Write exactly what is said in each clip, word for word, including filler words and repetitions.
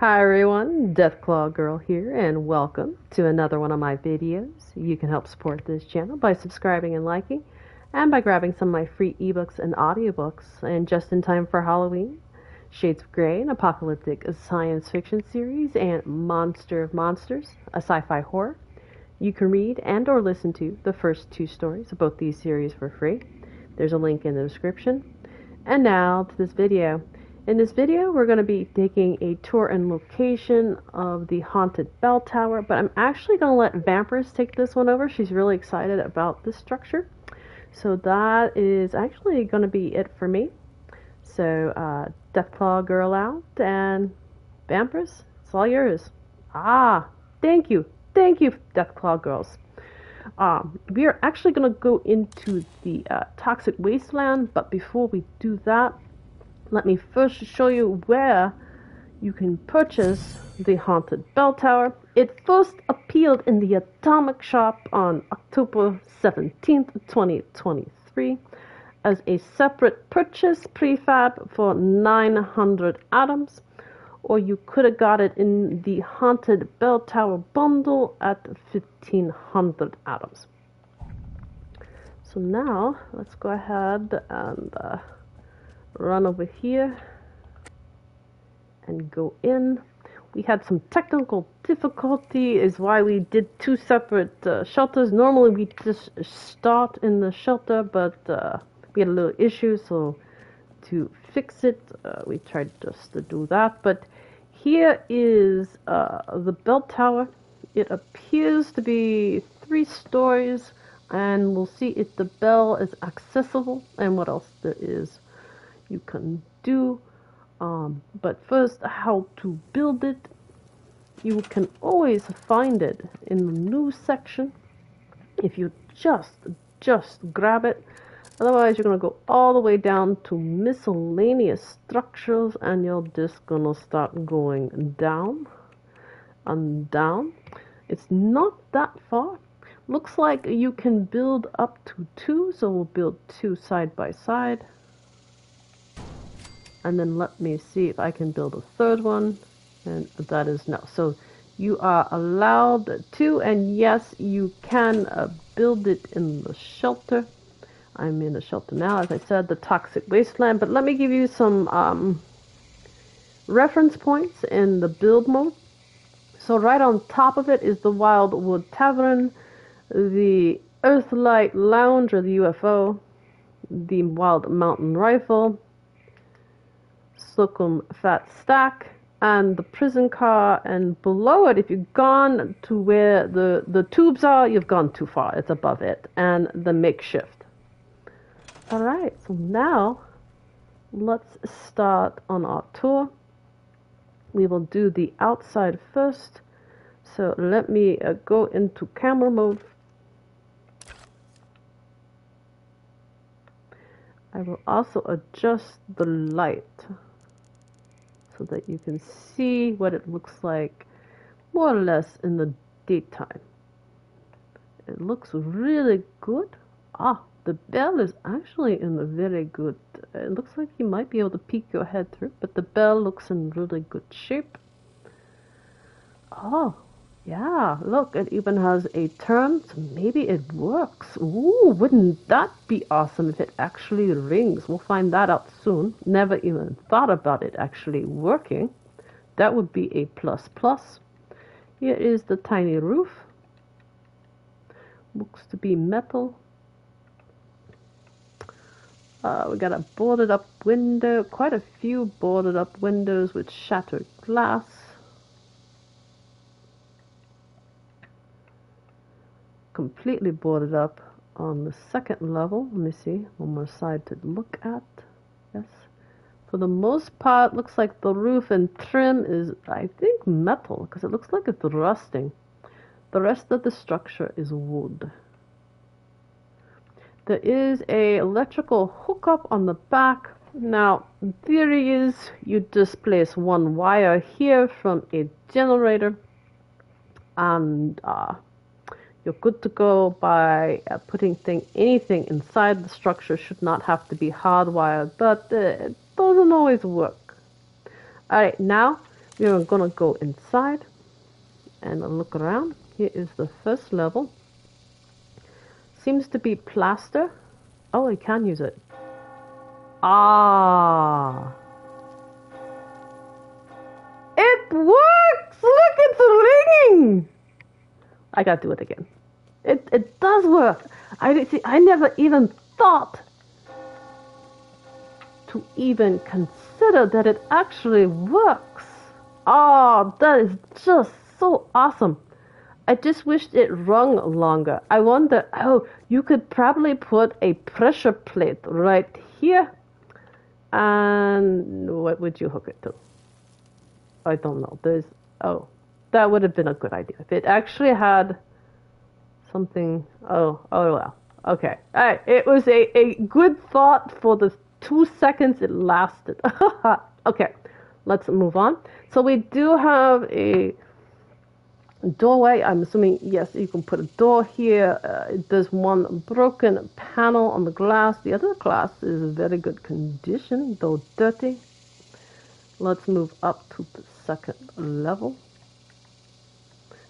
Hi everyone, Deathclaw Girl here, and welcome to another one of my videos. You can help support this channel by subscribing and liking, and by grabbing some of my free ebooks and audiobooks. And just in time for Halloween, Shades of Grey, an apocalyptic science fiction series, and Monster of Monsters, a sci-fi horror. You can read and or listen to the first two stories of both these series for free. There's a link in the description. And now to this video. In this video, we're going to be taking a tour and location of the Haunted Bell Tower, but I'm actually going to let Vampers take this one over. She's really excited about this structure. So that is actually going to be it for me. So uh, Deathclaw Girl out, and Vampers, it's all yours. Ah, thank you. Thank you, Deathclaw Girls. Um, we are actually going to go into the uh, Toxic Wasteland, but before we do that, let me first show you where you can purchase the Haunted Bell Tower. It first appeared in the Atomic Shop on October seventeenth, twenty twenty-three as a separate purchase prefab for nine hundred items, or you could have got it in the Haunted Bell Tower bundle at fifteen hundred items. So now let's go ahead and uh, run over here and go in. We had some technical difficulty, is why we did two separate uh, shelters. Normally we just start in the shelter, but uh, we had a little issue, so to fix it uh, we tried just to do that. But here is uh, the bell tower. It appears to be three stories, and we'll see if the bell is accessible and what else there is you can do. Um, but first, how to build it. You can always find it in the new section if you just just grab it. Otherwise, you're gonna go all the way down to miscellaneous structures, and you're just gonna start going down and down. It's not that far. Looks like you can build up to two, so we'll build two side by side. And then let me see if I can build a third one, and that is no. So you are allowed to, and yes, you can uh, build it in the shelter. I'm in the shelter now, as I said, the Toxic Wasteland. But let me give you some um, reference points in the build mode. So right on top of it is the Wildwood Tavern, the Earthlight Lounge, or the U F O, the Wild Mountain Rifle, Slocum Fat Stack, and the prison car. And below it, if you've gone to where the the tubes are, you've gone too far. It's above it, and the makeshift. All right, so now let's start on our tour. We will do the outside first, so let me uh, go into camera mode. I will also adjust the light so that you can see what it looks like more or less in the daytime. It looks really good. Ah, the bell is actually in a very good, it looks like you might be able to peek your head through, but the bell looks in really good shape. Oh, yeah, look, it even has a turn, so maybe it works. Ooh, wouldn't that be awesome if it actually rings? We'll find that out soon. Never even thought about it actually working. That would be a plus plus. Here is the tiny roof. Looks to be metal. Uh, we got a boarded up window, quite a few boarded up windows with shattered glass. Completely boarded up on the second level. Let me see one more side to look at. Yes, for the most part, looks like the roof and trim is, I think, metal, because it looks like it's rusting. The rest of the structure is wood. There is a electrical hookup on the back. Now, in theory is you just place one wire here from a generator, and uh, you're good to go by uh, putting thing, anything inside the structure. Should not have to be hardwired, but uh, it doesn't always work. All right, now We are gonna go inside and look around. Here is the first level. Seems to be plaster. Oh, I can use it. Ah, it works! Look, it's ringing. I gotta do it again. It it does work. I see. I never even thought to even consider that it actually works. Oh, that is just so awesome. I just wished it rung longer. I wonder, oh, you could probably put a pressure plate right here. And what would you hook it to? I don't know. There's, oh, that would have been a good idea. If it actually had something, oh, oh well. Okay. All right. It was a, a good thought for the two seconds it lasted. Okay. Let's move on. So we do have a doorway. I'm assuming, yes, you can put a door here. Uh, there's one broken panel on the glass. The other glass is in very good condition, though dirty. Let's move up to the second level.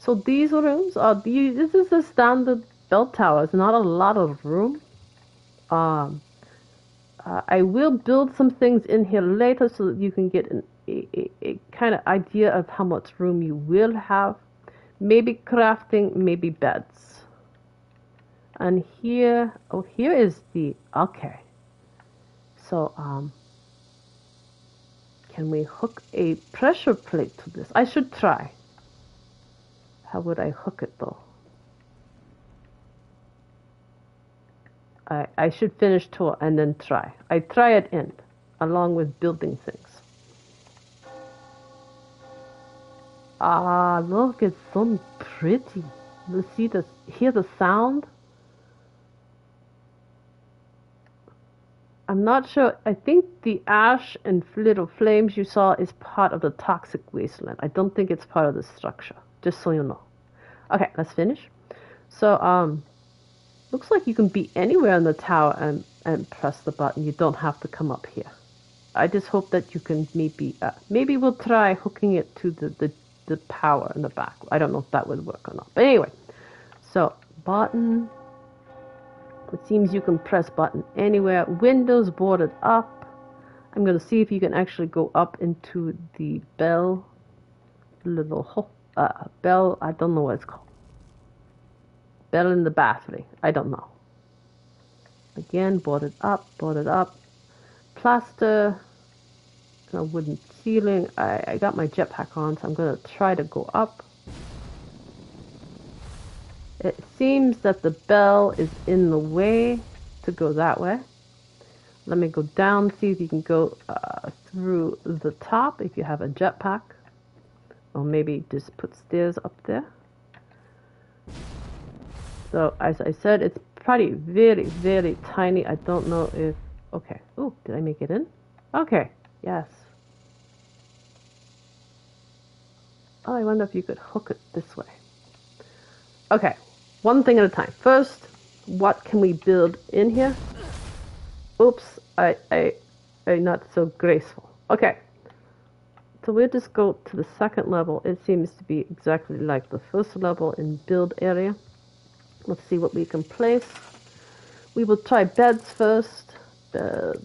So these rooms are, these, this is the standard bell tower. It's not a lot of room. Um, uh, I will build some things in here later so that you can get an, a, a, a kind of idea of how much room you will have. Maybe crafting, maybe beds. And here, oh, here is the, okay. So, um, can we hook a pressure plate to this? I should try. How would I hook it though? I, I should finish tour and then try. I try at end, along with building things. Ah, look, it's so pretty. You see the, hear the sound? I'm not sure. I think the ash and little flames you saw is part of the toxic wasteland. I don't think it's part of the structure, just so you know. Okay, let's finish. So, um, looks like you can be anywhere in the tower and, and press the button. You don't have to come up here. I just hope that you can maybe, uh, maybe we'll try hooking it to the, the the power in the back. I don't know if that would work or not. But anyway, so button. It seems you can press button anywhere. Windows boarded up. I'm going to see if you can actually go up into the bell. Little uh, bell. I don't know what it's called. Bell in the bathroom. I don't know. Again, boarded up, boarded up. Plaster. A wooden ceiling. I, I got my jetpack on, so I'm going to try to go up. It seems that the bell is in the way to go that way. Let me go down, see if you can go uh, through the top if you have a jetpack. Or maybe just put stairs up there. So, as I said, it's pretty, very, very tiny. I don't know if... Okay. Oh, did I make it in? Okay. Yes. Oh, I wonder if you could hook it this way. Okay, one thing at a time. First, what can we build in here? Oops, I, I, I'm not so graceful. Okay, so we'll just go to the second level. It seems to be exactly like the first level in build area. Let's see what we can place. We will try beds first. Beds.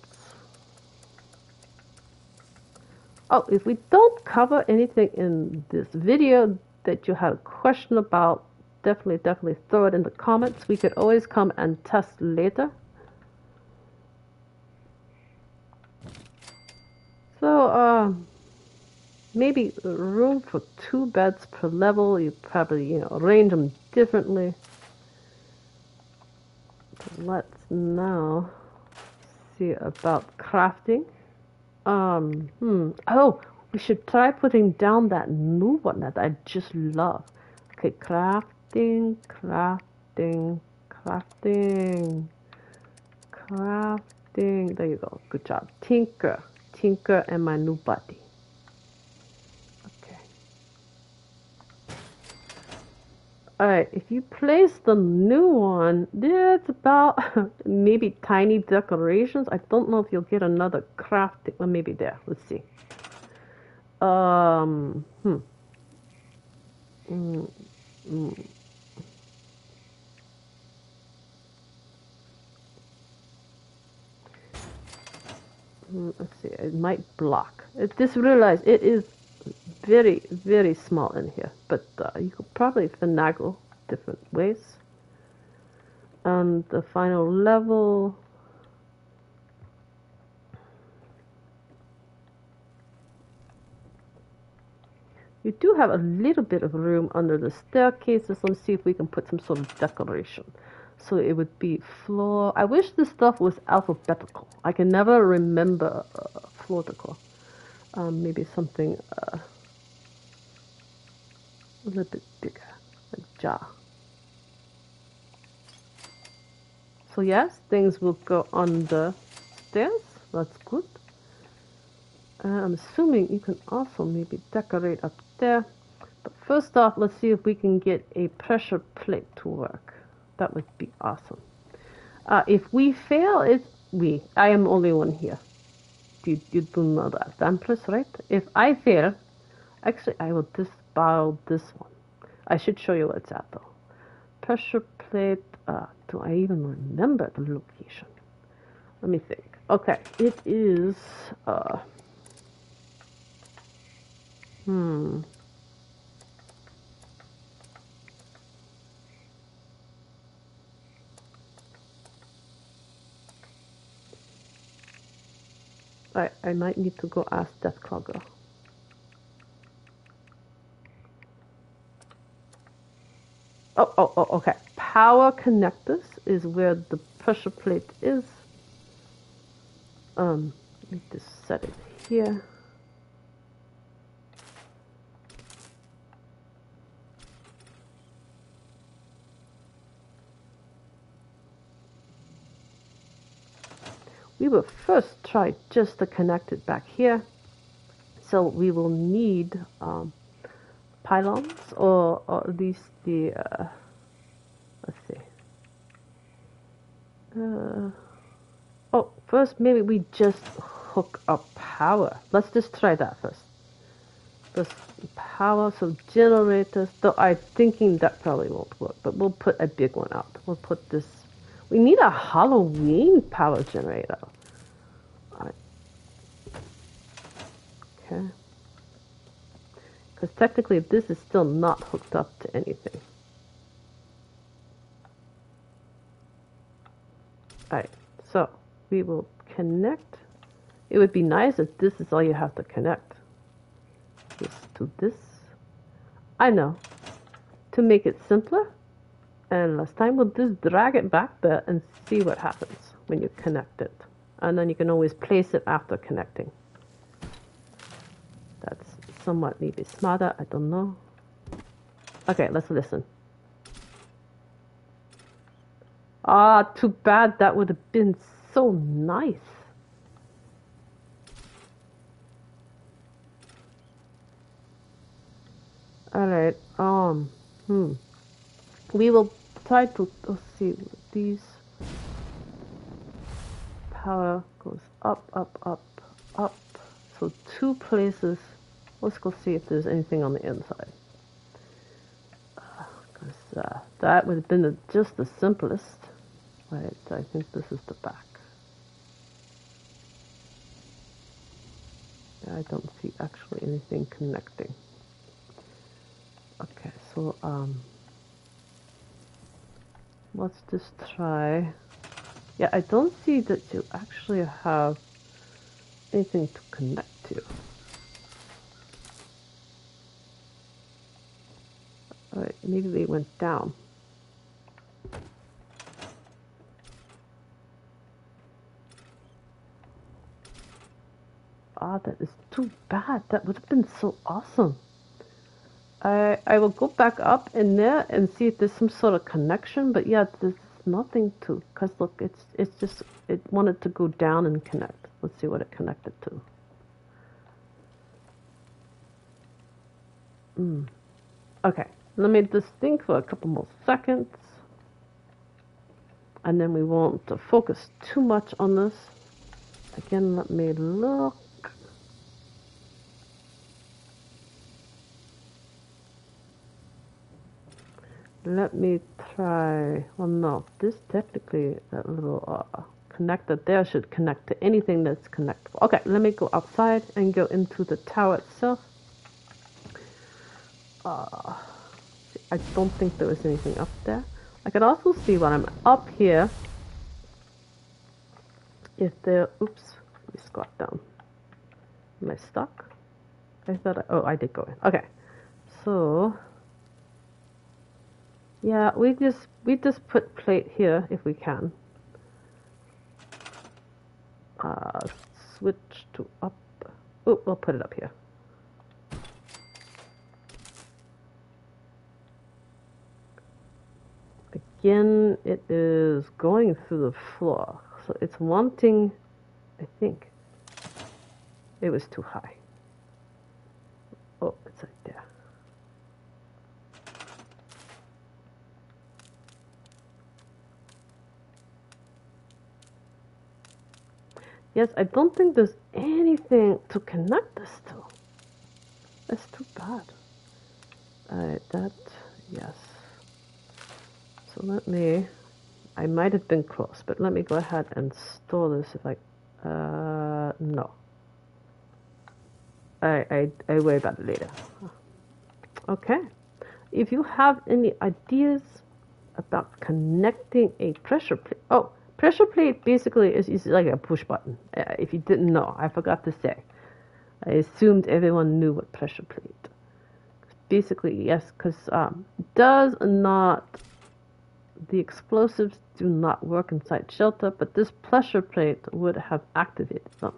Oh, if we don't cover anything in this video that you had a question about, definitely, definitely throw it in the comments. We could always come and test later. So, uh, maybe room for two beds per level. You probably, you know, arrange them differently. Let's now see about crafting. Um, hmm. Oh, we should try putting down that new one that I just love. Okay, crafting, crafting, crafting, crafting. There you go. Good job. Tinker, tinker, and my new buddy. Okay. Alright, if you place the new one, it's about maybe tiny decorations. I don't know if you'll get another crafting. Well, maybe there. Let's see. Um, hmm. Mm, mm. Let's see, it might block. I just realized it is very, very small in here, but uh, you could probably finagle different ways. And the final level. You do have a little bit of room under the staircases. Let's see if we can put some sort of decoration. So it would be floor. I wish this stuff was alphabetical. I can never remember uh, floor decor. Um, maybe something uh, a little bit bigger, a jar. So yes, things will go on the stairs. That's good. Uh, I'm assuming you can also maybe decorate up there. But first off, let's see if we can get a pressure plate to work. That would be awesome. Uh, if we fail, it's we. I am only one here. You, you do know that. Vampers, right? If I fail, actually, I will disavow this one. I should show you what's at, though. Pressure plate. Uh, do I even remember the location? Let me think. Okay, it is... Uh, hmm... I, I might need to go ask Deathclaw girl. Oh, oh, oh, okay. Power connectors is where the pressure plate is. Um, let me just set it here. We will first try just to connect it back here. So we will need um, pylons, or, or at least the, uh, let's see. Uh, oh, first maybe we just hook up power. Let's just try that first. This power, so generators, though I'm thinking that probably won't work, but we'll put a big one out. We'll put this. We need a Halloween power generator. All right. Okay. Because technically this is still not hooked up to anything. Alright, so we will connect. It would be nice if this is all you have to connect. This to this. I know. To make it simpler. And last time we'll just drag it back there and see what happens when you connect it. And then you can always place it after connecting. That's somewhat maybe smarter, I don't know. Okay, let's listen. Ah, too bad, that would have been so nice. Alright, um, hmm. We will try to, let's see, these power goes up, up, up, up. So two places. Let's go see if there's anything on the inside. Because uh, uh, that would have been the, just the simplest. Right, I think this is the back. I don't see actually anything connecting. Okay, so, um... let's just try. Yeah, I don't see that you actually have anything to connect to. Alright, maybe they went down. Ah, that is too bad. That would have been so awesome. I, I will go back up in there and see if there's some sort of connection, but yeah, there's nothing to, because look, it's it's just, it wanted to go down and connect. Let's see what it connected to. Mm. Okay, let me just think for a couple more seconds, and then we won't focus too much on this. Again, let me look. Let me try. Well, no, this technically, that little uh, connector there should connect to anything that's connectable. Okay, let me go outside and go into the tower itself. Uh, I don't think there was anything up there. I can also see when I'm up here if there, oops, let me squat down. Am I stuck? I thought I, oh, I did go in. Okay, so yeah, we just we just put plate here if we can. Uh, switch to up. Oh, we'll put it up here. Again, it is going through the floor, so it's wanting. I think it was too high. Oh, it's right there. Yes, I don't think there's anything to connect this to. That's too bad. Alright, that, yes. So let me, I might have been close, but let me go ahead and store this if I, uh, no. I, I, I worry about it later. Okay. If you have any ideas about connecting a pressure plate. Oh, pressure plate basically is, is like a push button. Uh, if you didn't know, I forgot to say. I assumed everyone knew what pressure plate. Basically, yes, because um, does not... The explosives do not work inside shelter, but this pressure plate would have activated them.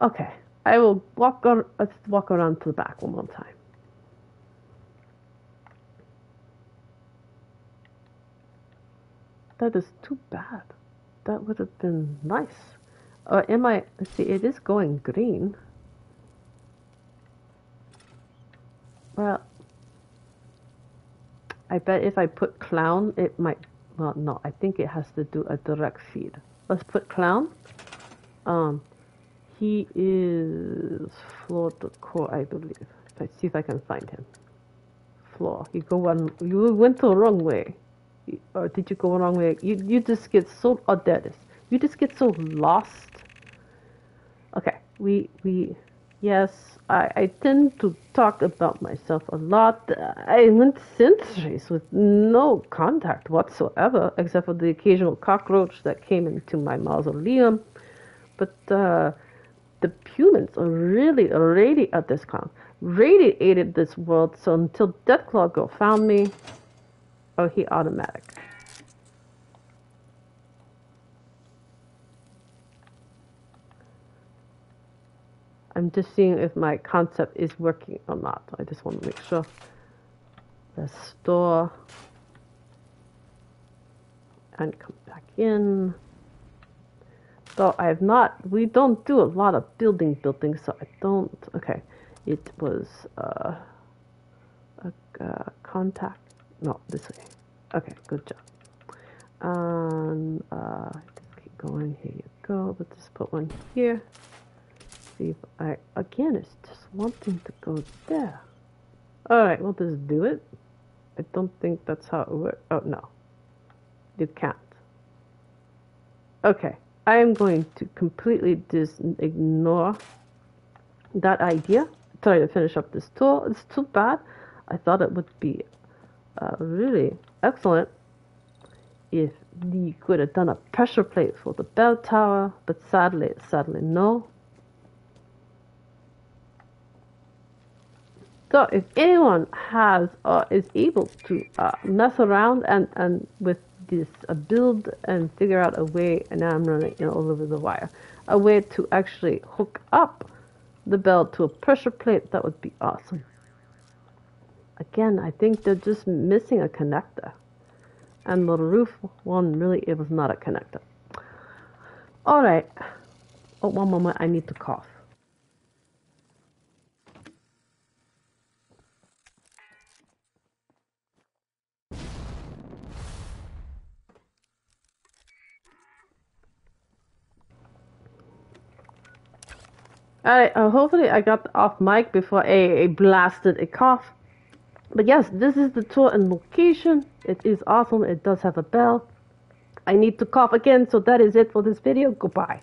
Okay, I will walk on. Let's walk around to the back one more time. That is too bad. That would have been nice. Or am I? See, it is going green. Well. I bet if I put clown, it might, well, no, I think it has to do a direct feed. Let's put clown. Um, he is floor to core, I believe. Let's see if I can find him. Floor, you go one, you went the wrong way. You, or did you go the wrong way? You, you just get so, oh, there it is. You just get so lost. Okay, we, we... Yes, I, I tend to talk about myself a lot. I went centuries with no contact whatsoever, except for the occasional cockroach that came into my mausoleum. But uh, the humans are really, really at this con, radiated this world, so until Deathclaw girl found me, oh, he automatic. I'm just seeing if my concept is working or not. I just want to make sure. Let's store. And come back in. So I have not, we don't do a lot of building building, so I don't, okay. It was uh, a uh, contact, no, this way. Okay, good job. And uh, just keep going, here you go. Let's just put one here. If I, again, it's just wanting to go there. Alright, we'll just do it. I don't think that's how it works. Oh, no. You can't. Okay. I am going to completely just ignore that idea. Try to finish up this tour. It's too bad. I thought it would be uh, really excellent if you could have done a pressure plate for the bell tower, but sadly, sadly, no. So if anyone has or is able to uh, mess around and, and with this uh, build and figure out a way, and now I'm running you know, all over the wire, a way to actually hook up the bell to a pressure plate, that would be awesome. Again, I think they're just missing a connector. And the roof one, really, it was not a connector. All right. Oh, one moment, I need to cough. Alright, uh, hopefully I got off mic before I, I blasted a cough. But yes, this is the tour and location. It is awesome. It does have a bell. I need to cough again, so that is it for this video. Goodbye.